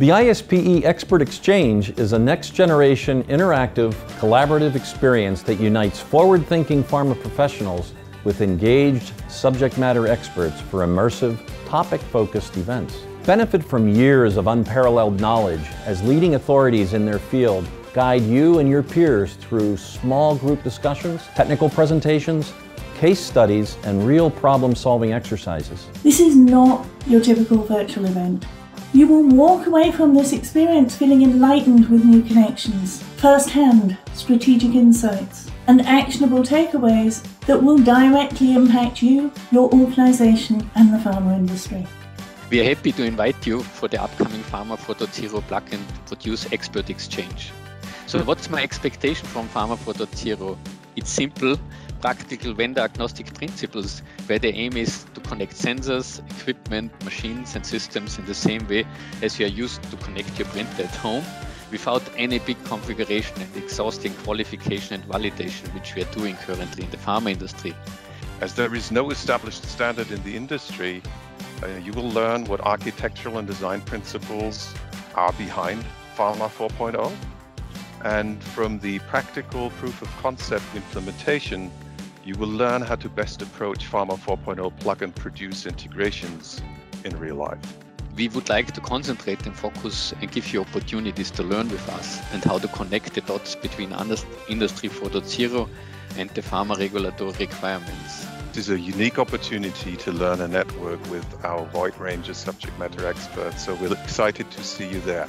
The ISPE Expert Exchange is a next-generation, interactive, collaborative experience that unites forward-thinking pharma professionals with engaged subject matter experts for immersive, topic-focused events. Benefit from years of unparalleled knowledge as leading authorities in their field guide you and your peers through small group discussions, technical presentations, case studies, and real problem-solving exercises. This is not your typical virtual event. You will walk away from this experience feeling enlightened with new connections, first-hand strategic insights, and actionable takeaways that will directly impact you, your organization, and the pharma industry. We are happy to invite you for the upcoming Pharma 4.0 Plug and Produce Expert Exchange. So what's my expectation from Pharma 4.0? It's simple, practical vendor-agnostic principles, where the aim is to connect sensors, equipment, machines and systems in the same way as you are used to connect your printer at home, without any big configuration and exhausting qualification and validation, which we are doing currently in the pharma industry. As there is no established standard in the industry, you will learn what architectural and design principles are behind Pharma 4.0. And from the practical proof of concept implementation, you will learn how to best approach Pharma 4.0 Plug and Produce integrations in real life. We would like to concentrate and focus and give you opportunities to learn with us and how to connect the dots between Industry 4.0 and the pharma regulatory requirements. This is a unique opportunity to learn and network with our wide range of subject matter experts, so we're excited to see you there.